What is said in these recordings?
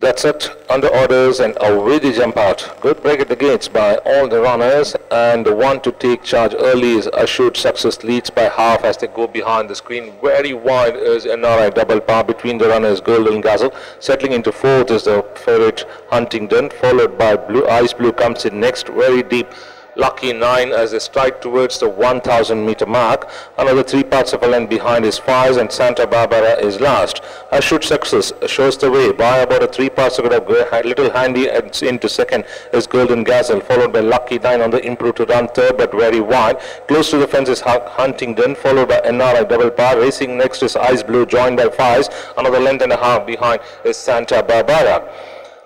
That's it, under orders and away they jump out. Good break at the gates by all the runners, and the one to take charge early is Ashwath Success, leads by half as they go behind the screen. Very wide is NRI Doublepower between the runners Golden Gazelle. Settling into fourth is the favorite Huntingdon, followed by Blue Ice Blue comes in next, very deep. Lucky 9 as they strike towards the 1,000-meter mark. Another 3 parts of a length behind is Fires, and Santa Barbara is last. Ashwath Success shows the way by about a 3 parts second of Little Handy, and into second is Golden Gazelle, followed by Lucky 9 on the improved to run third, but very wide. Close to the fence is Huntingdon, followed by NRI Doublepower. Racing next is Ice Blue, joined by Fires. Another length and a half behind is Santa Barbara.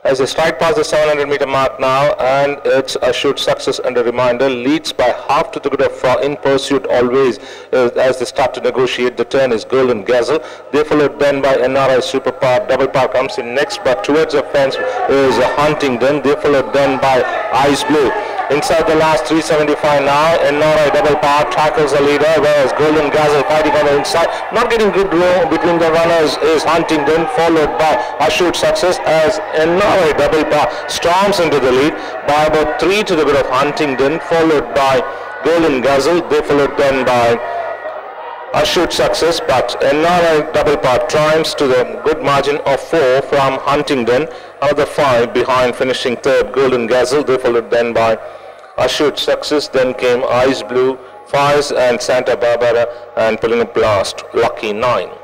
As they strike past the 700-meter mark now, and it's Ashwath Success, and a reminder, leads by half to the good of Far. In pursuit always as they start to negotiate the turn is Golden Gazelle. They followed then by NRI Superpower. Doublepower comes in next, but towards the fence is Huntingdon. They followed then by Ice Blue. Inside the last 375 now, NRI Doublepower tackles the leader, whereas Golden Gazelle fighting on the inside. Not getting good blow between the runners is Huntingdon, followed by Ashwath Success, as NRI Doublepower storms into the lead by about 3 to the bit of Huntingdon, followed by Golden Gazelle. They followed then by Ashwath Success, but NRI Doublepower triumphs to the good margin of 4 from Huntingdon. Another 5 behind, finishing third, Golden Gazelle. They followed then by Ashwath Success. Then came Ice Blue, Fires, and Santa Barbara, and Pelina Blast, Lucky 9.